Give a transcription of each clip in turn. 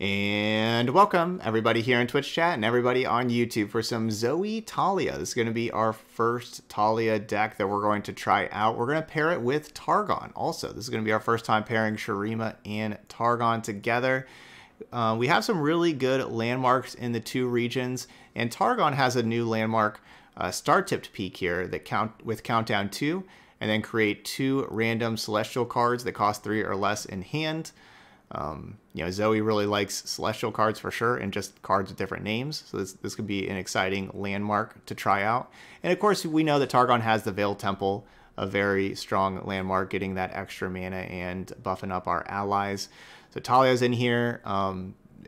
And welcome everybody here in Twitch chat and everybody on YouTube for some Zoe Taliyah. This is going to be our first Taliyah deck that we're going to try out. We're going to pair it with Targon also. This is going to be our first time pairing Shurima and Targon together. We have some really good landmarks in the two regions, and Targon has a new landmark, Star Tipped Peak here, that countdown 2, and then create 2 random celestial cards that cost 3 or less in hand. You know, Zoe really likes celestial cards for sure, and just cards with different names. So this could be an exciting landmark to try out. And of course, we know that Targon has the Veiled Temple, a very strong landmark, getting that extra mana and buffing up our allies. So Taliyah's in here,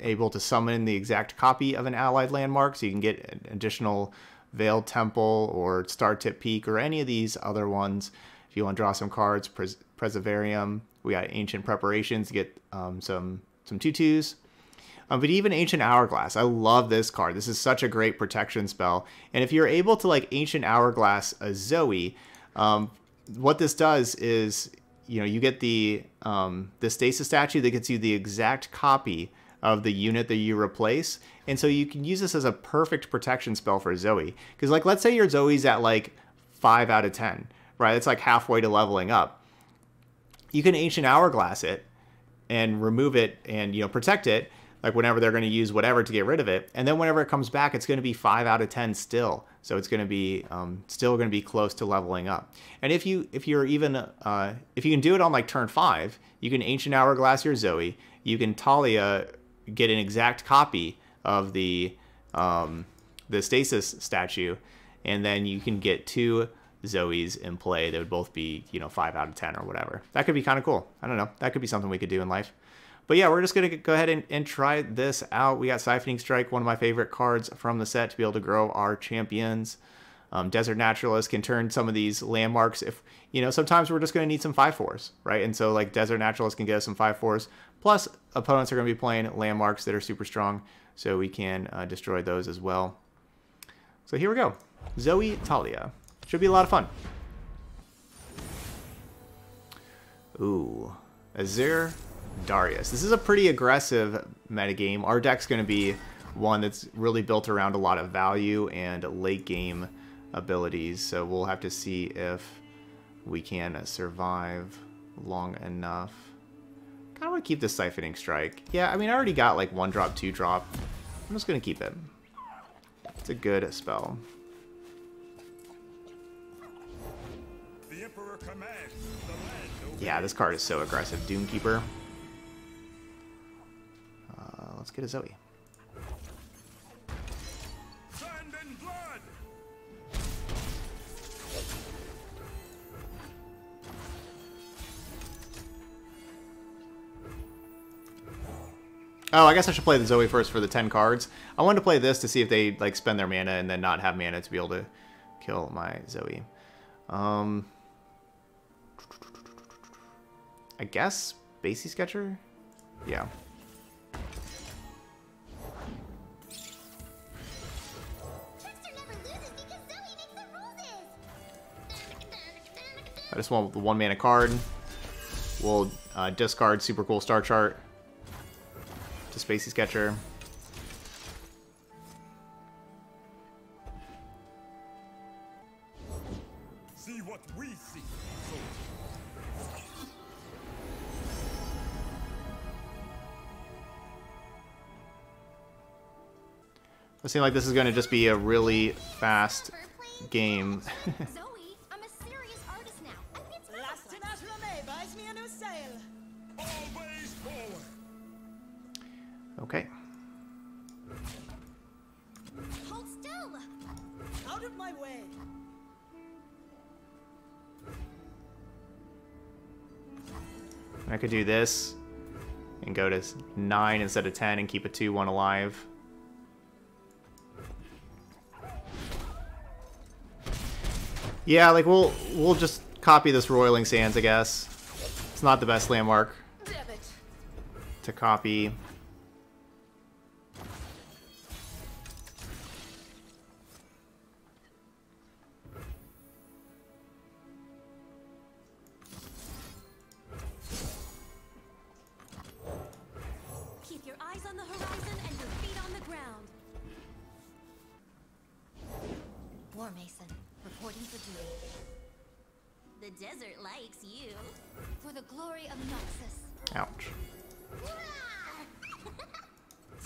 able to summon the exact copy of an allied landmark, so you can get an additional Veiled Temple or Star Tip Peak or any of these other ones. If you want to draw some cards, Preservarium. We got Ancient Preparations to get some 2/2s. But even Ancient Hourglass, I love this card. This is such a great protection spell. And if you're able to like Ancient Hourglass a Zoe, what this does is, you know, you get the Stasis Statue that gets you the exact copy of the unit that you replace. And so you can use this as a perfect protection spell for Zoe. Because like, let's say your Zoe's at like 5 out of 10, right? It's like halfway to leveling up. You can Ancient Hourglass it and remove it and, you know, protect it, like whenever they're going to use whatever to get rid of it. And then whenever it comes back, it's going to be 5 out of 10 still. So it's going to be still going to be close to leveling up. And if you can do it on like turn 5, you can Ancient Hourglass your Zoe. You can Taliyah get an exact copy of the Stasis Statue, and then you can get 2 Zoes in play. They would both be, you know, 5 out of 10 or whatever. That could be kind of cool. I don't know. That could be something we could do in life. But yeah, we're just going to go ahead and try this out. We got Siphoning Strike, one of my favorite cards from the set, to be able to grow our champions. Desert Naturalist can turn some of these landmarks. If, you know, sometimes we're just going to need some 5/4s, right? And so like Desert Naturalist can get us some 5/4s. Plus opponents are going to be playing landmarks that are super strong, so we can destroy those as well. So here we go. Zoe Taliyah. Should be a lot of fun. Ooh. Azir, Darius. This is a pretty aggressive metagame. Our deck's going to be one that's really built around a lot of value and late game abilities. So we'll have to see if we can survive long enough. Kind of want to keep this Siphoning Strike. Yeah, I mean, I already got like 1-drop, 2-drop. I'm just going to keep it. It's a good spell. Yeah, this card is so aggressive. Doomkeeper. Let's get a Zoe. Sand and blood. Oh, I guess I should play the Zoe first for the 10 cards. I wanted to play this to see if they like spend their mana and then not have mana to be able to kill my Zoe. I guess Spacey Sketcher? Yeah. Chester never loses because Zoe makes the rules. I just want the 1-mana card. We'll discard super cool Star Chart to Spacey Sketcher. See what we see. It seems like this is going to just be a really fast game. Zoe, I'm a serious artist now. I think it's last enough Rame buys me a new sail. Always forward. Okay. Hold still. Out of my way. I could do this and go to 9 instead of 10 and keep a 2/1 alive. Yeah, like we'll just copy this Roiling Sands, I guess. It's not the best landmark to copy. Keep your eyes on the Allison, reporting for duty. The desert likes you. For the glory of Noxus. Ouch.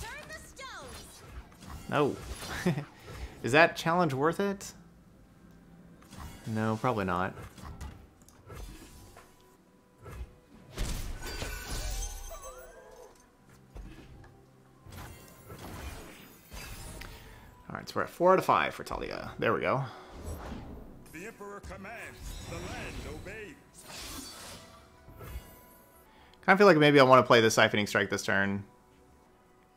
Turn the stones. No. Is that challenge worth it? No, probably not. Alright, so we're at 4 out of 5 for Taliyah. There we go. The Emperor commands, the land obeys. Kind of feel like maybe I want to play the Siphoning Strike this turn.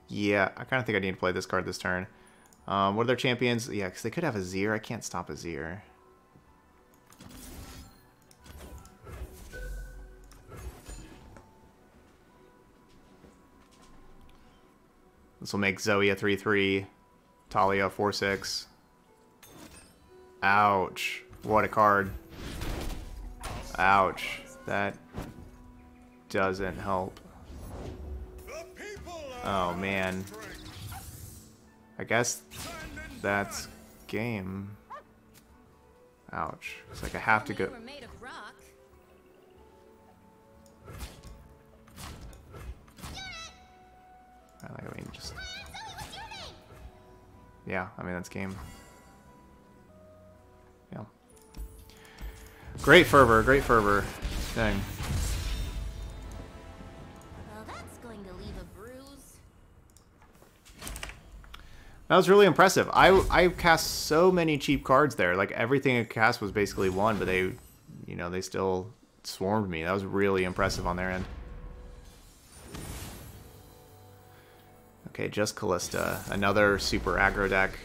Yeah, I kind of think I need to play this card this turn. What are their champions? Yeah, because they could have Azir. I can't stop Azir. This will make Zoe a 3/3, Taliyah a 4/6. Ouch. What a card. Ouch. That doesn't help. Oh, man. I guess that's game. Ouch. It's like I have to go... I mean, just... Yeah, I mean, that's game. Yeah. Great fervor, great fervor. Dang. Well, that's going to leave a bruise. That was really impressive. I cast so many cheap cards there. Like, everything I cast was basically one, but they, you know, they still swarmed me. That was really impressive on their end. Okay, just Kalista. Another super aggro deck.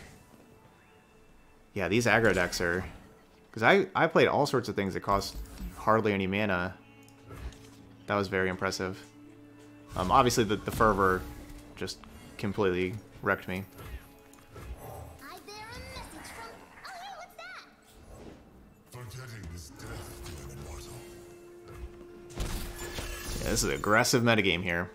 Yeah, these aggro decks are... Because I played all sorts of things that cost hardly any mana. That was very impressive. Obviously, the Fervor just completely wrecked me. I bear a message from... Oh, hey, what's that? Forgetting this death, immortal. Yeah, this is an aggressive metagame here.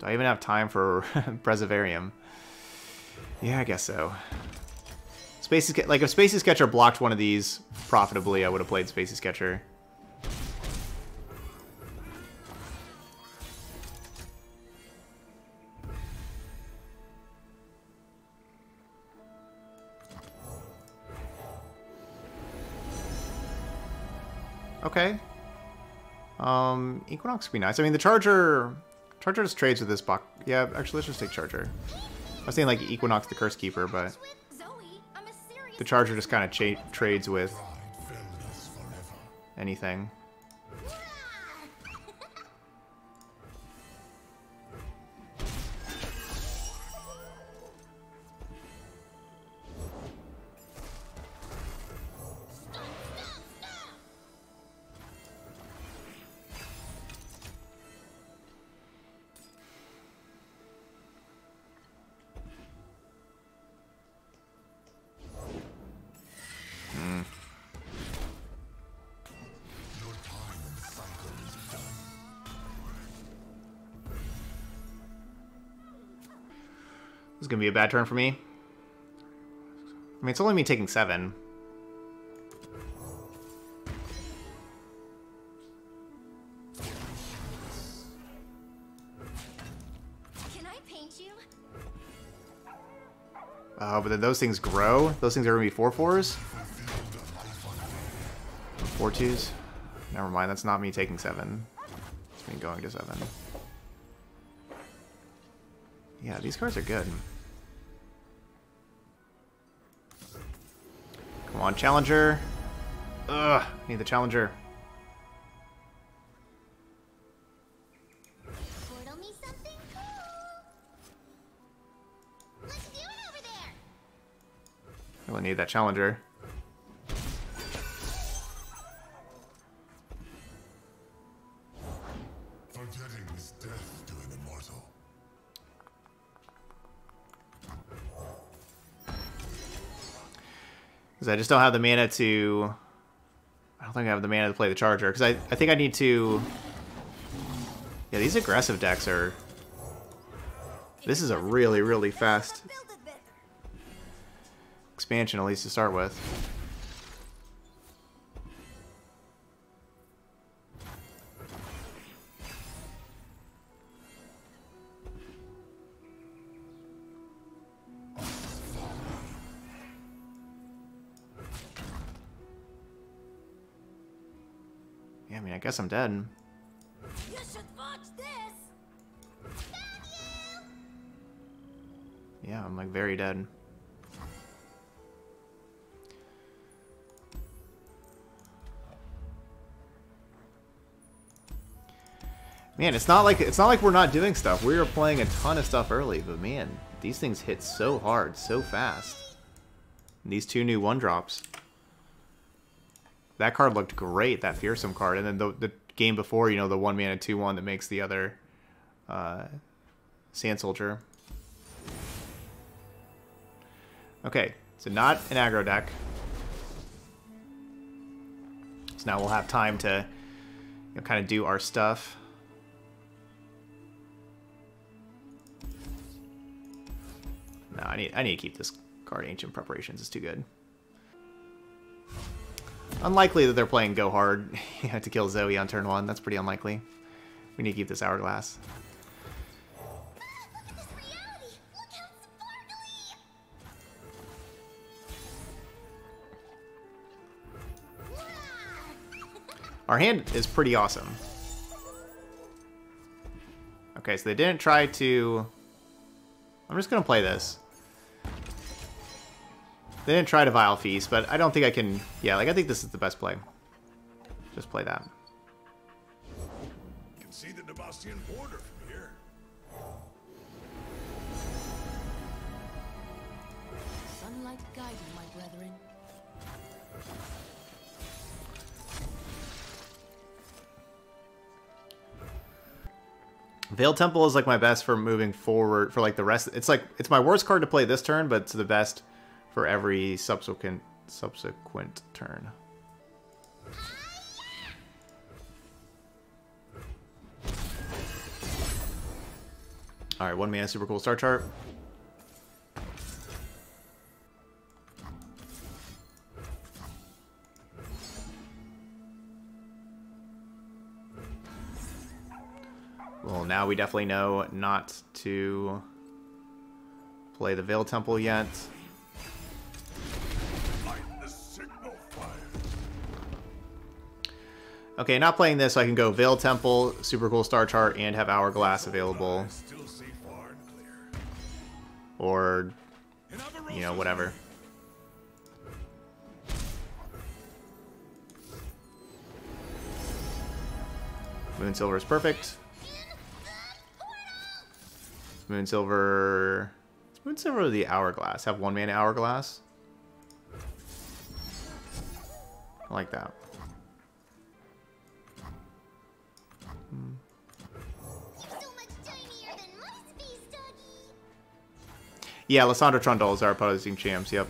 Do I even have time for Preservarium? Yeah, I guess so. Spacey, like, if Spacey Sketcher blocked one of these profitably, I would have played Spacey Sketcher. Okay. Equinox would be nice. I mean, the Charger... Charger just trades with this box. Yeah, actually, let's just take Charger. I was saying, like, Equinox the Cursekeeper, but... The Charger just kind of trades with... anything. This is going to be a bad turn for me. I mean, it's only me taking 7. Can I paint you? Oh, but then those things grow? Those things are going to be 4/4s? 4/2s? Never mind, that's not me taking 7. It's me going to 7. Yeah, these cards are good. Come on, Challenger. Ugh, need the Challenger. Portal me something cool. Let's do it over there. Really need that Challenger. Forgetting this death to an immortal. I just don't have the mana to... I don't don't think I have the mana to play the Charger, because I think I need to... Yeah, these aggressive decks are... This is a really, really fast expansion, at least to start with. Yeah, I mean, I guess I'm dead. You should watch this. Yeah, I'm like very dead. Man, it's not like we're not doing stuff. We were playing a ton of stuff early, but man, these things hit so hard, so fast. And these two new 1-drops. That card looked great, that fearsome card, and then the game before, you know, the 1-mana 2/1 that makes the other Sand Soldier. Okay, so not an aggro deck. So now we'll have time to, you know, kind of do our stuff. No, I need to keep this card. Ancient Preparations is too good. Unlikely that they're playing Go Hard to kill Zoe on turn 1. That's pretty unlikely. We need to keep this Hourglass. Look at this reality. Look how sparkly. Our hand is pretty awesome. Okay, so they didn't try to... I'm just going to play this. They didn't try to Vile Feast, but I don't think I can... Yeah, like, I think this is the best play. Just play that. You can see the Nebastian border from here. Sunlight guiding my brethren. Veiled Temple is, like, my best for moving forward for, like, the rest... It's, like, it's my worst card to play this turn, but it's the best... for every subsequent turn. All right, 1 mana, super cool Star Chart. Well, now we definitely know not to play the Veiled Temple yet. Okay, not playing this, so I can go Veiled Temple, super cool Star Chart, and have Hourglass available. Or, you know, whatever. Moonsilver is perfect. Moonsilver... Moonsilver or the Hourglass? Have 1 mana Hourglass? I like that. Yeah, Lissandra Trundle is our opposing champs, yep.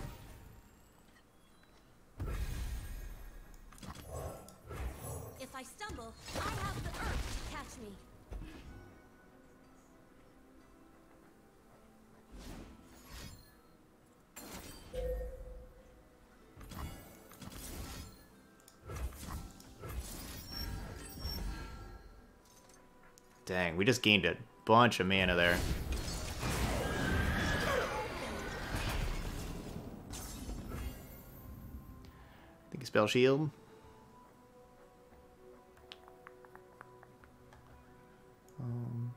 If I stumble, I have the earth to catch me. Dang, we just gained a bunch of mana there. Spell Shield. All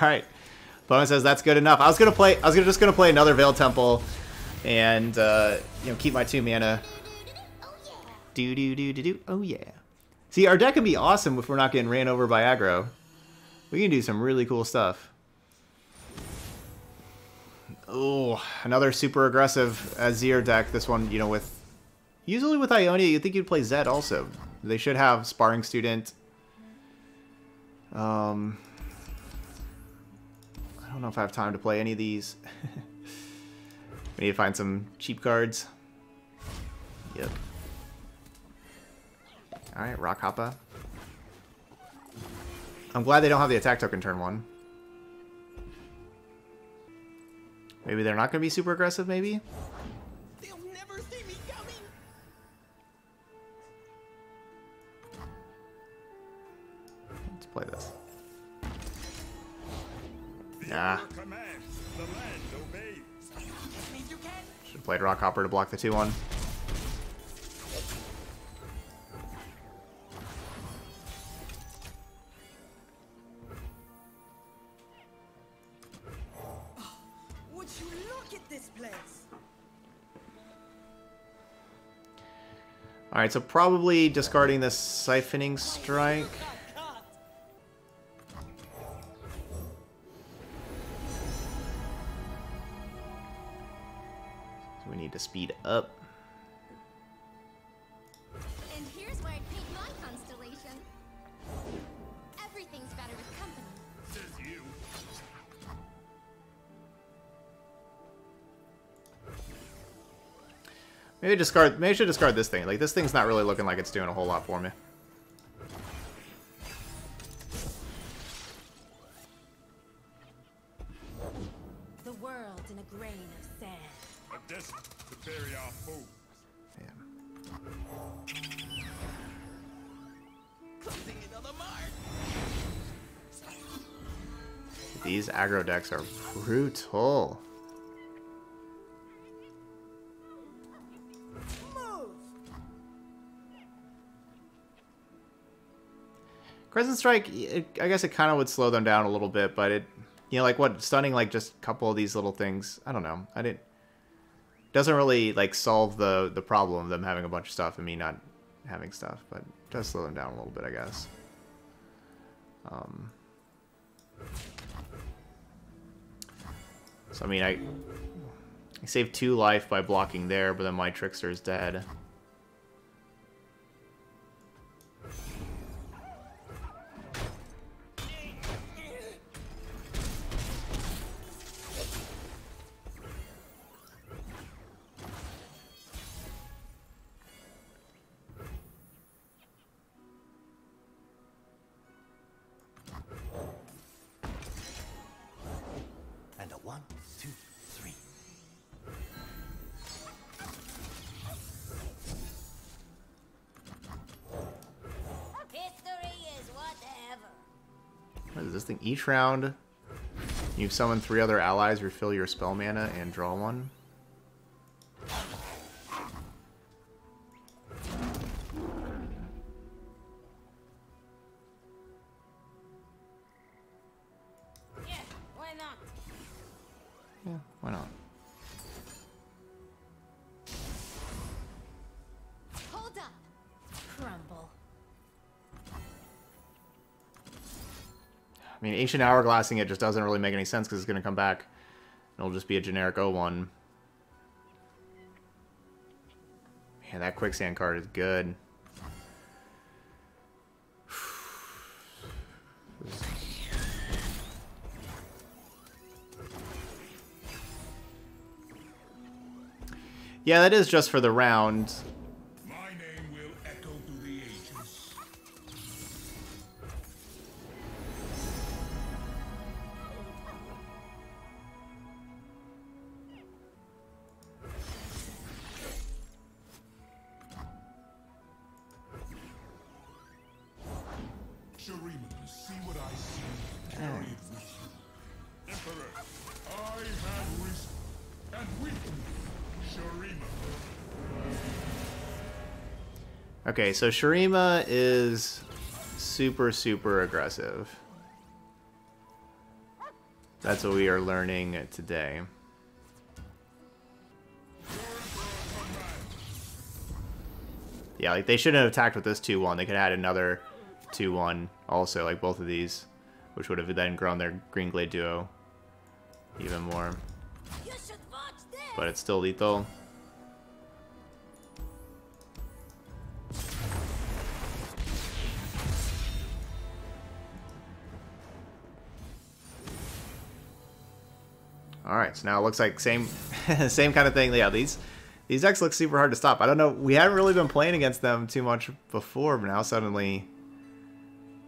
right. Bowen says that's good enough. I was just gonna play another Veiled Temple, and you know, keep my 2 mana. Do do do do do. Oh yeah. See, our deck can be awesome if we're not getting ran over by aggro. We can do some really cool stuff. Oh, another super aggressive Azir deck. This one, you know, with... Usually with Ionia, you'd think you'd play Zed also. They should have Sparring Student. I don't know if I have time to play any of these. We need to find some cheap cards. Yep. Alright, Rockhopper. I'm glad they don't have the attack token turn one. Maybe they're not going to be super aggressive, maybe? They'll never see me coming. Let's play this. Nah. Should have played Rockhopper to block the 2-1. Alright, so probably discarding this Siphoning Strike. So we need to speed up. And here's where I'd paint my constellation. Everything's better with company. Says you. Maybe I should discard this thing. Like, this thing's not really looking like it's doing a whole lot for me. The world in a grain of sand. A desert to bury our foes. Damn. Closing another mark. These aggro decks are brutal. Crescent Strike, I guess it kind of would slow them down a little bit, but it, you know, like what, stunning like just a couple of these little things, I don't know, doesn't really like solve the problem of them having a bunch of stuff and me not having stuff, but it does slow them down a little bit, I guess. So I mean, I saved 2 life by blocking there, but then my Trickster is dead. Each round, you summon 3 other allies, refill your spell mana, and draw 1. Yeah, why not? Yeah, why not? Hold up, crumble. I mean, Ancient Hourglassing it just doesn't really make any sense because it's going to come back. It'll just be a generic 0-1. Man, that Quicksand card is good. Yeah, that is just for the round. Okay, so Shurima is super aggressive. That's what we are learning today. Yeah, like they shouldn't have attacked with this 2-1. They could have had another 2-1 also, like both of these, which would have then grown their Green Glade duo even more. But it's still lethal. Alright, so now it looks like same Same kind of thing. Yeah, these decks look super hard to stop. I don't know. We haven't really been playing against them too much before, but now suddenly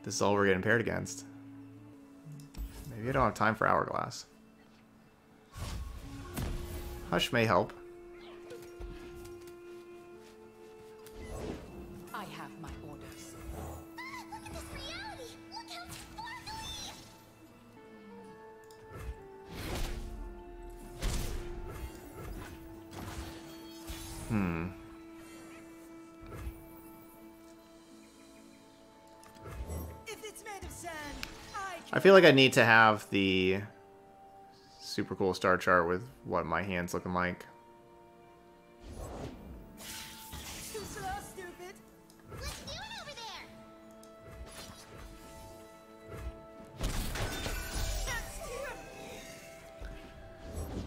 this is all we're getting paired against. Maybe I don't have time for Hourglass. Hush may help. I have my orders. Look at this reality! Look how far away! Hmm. I feel like I need to have the super cool star chart with what my hand's looking like. Too slow, stupid. Let's do it over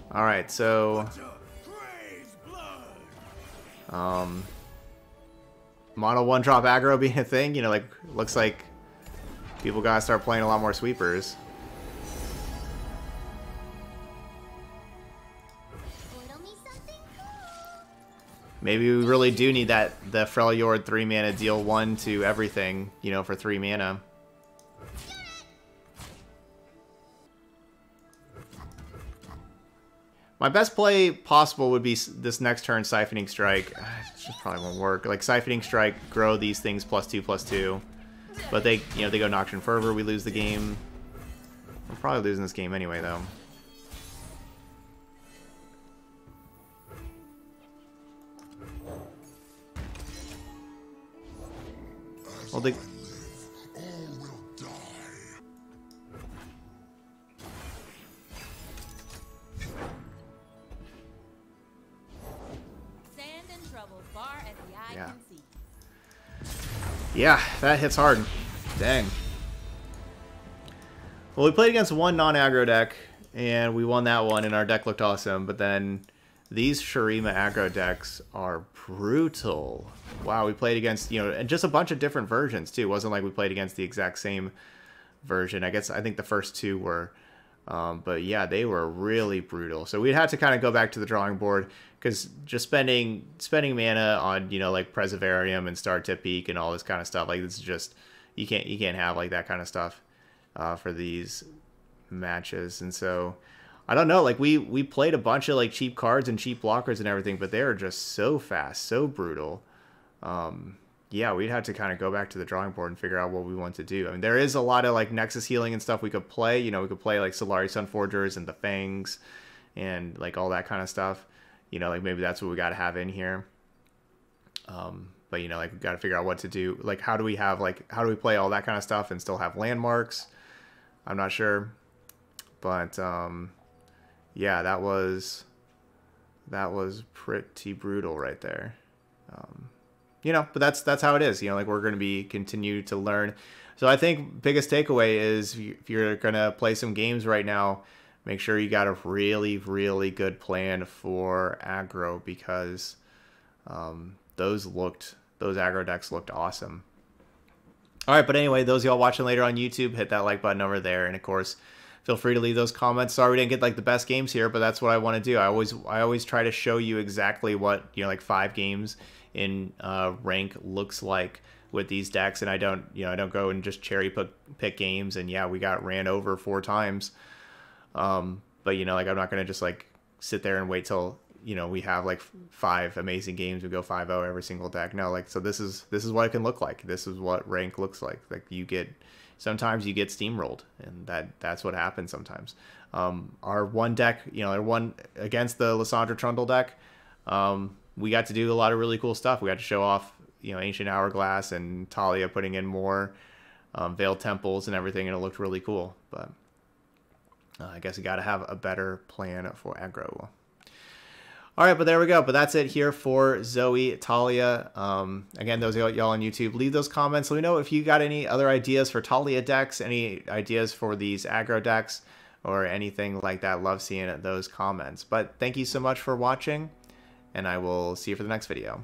there. All right, so mono one drop aggro being a thing, you know, like looks like people gotta start playing a lot more sweepers. Maybe we really do need that the Freljord 3 mana deal 1 to everything, you know, for 3 mana. My best play possible would be this next turn Siphoning Strike. It probably won't work. Like Siphoning Strike, grow these things +2/+2. But they, you know, they go Noxian Fervor, we lose the game. We're probably losing this game anyway, though. Well, they... Yeah, that hits hard. Dang. Well, we played against one non-aggro deck, and we won that one, and our deck looked awesome. But then these Shurima aggro decks are brutal. Wow, we played against, you know, and just a bunch of different versions, too. It wasn't like we played against the exact same version. I guess I think the first two were. But yeah, they were really brutal. So we'd have to kind of go back to the drawing board, because just spending mana on, you know, like Preservarium and Star Tipped Peak and all this kind of stuff, like this is just you can't have like that kind of stuff for these matches. And so I don't know, like we played a bunch of like cheap cards and cheap blockers and everything, but they are just so fast, so brutal. Yeah, we'd have to kind of go back to the drawing board and figure out what we want to do. I mean, there is a lot of, like, Nexus healing and stuff we could play. You know, we could play, like, Solari Sunforgers and the Fangs and, like, all that kind of stuff. You know, like, maybe that's what we got to have in here. But, you know, like, we got to figure out what to do. Like, how do we have, like, how do we play all that kind of stuff and still have landmarks? I'm not sure. But, yeah, that was pretty brutal right there. You know, but that's how it is. You know, like we're going to continue to learn. So I think biggest takeaway is if you're going to play some games right now, make sure you got a really, really good plan for aggro, because those aggro decks looked awesome. All right, but anyway, those of y'all watching later on YouTube, hit that like button over there, and of course, feel free to leave those comments. Sorry we didn't get like the best games here, but that's what I want to do. I always try to show you exactly what, you know, like 5 games. In rank looks like with these decks, and I don't go and just cherry pick games. And yeah, we got ran over 4 times, but you know, like I'm not gonna just like sit there and wait till, you know, we have like 5 amazing games. We go 5-0 every single deck. No, like, so this is what it can look like. This is what rank looks like. Like sometimes you get steamrolled, and that's what happens sometimes. Our one deck, you know, our one against the Lissandra Trundle deck. We got to do a lot of really cool stuff. We got to show off, you know, Ancient Hourglass and Taliyah putting in more Veiled Temples and everything, and it looked really cool. But I guess we got to have a better plan for aggro. All right, but there we go. But that's it here for Zoe, Taliyah. Again, those of y'all on YouTube, leave those comments. Let me know if you got any other ideas for Taliyah decks, any ideas for these aggro decks, or anything like that. Love seeing those comments. But thank you so much for watching. And I will see you for the next video.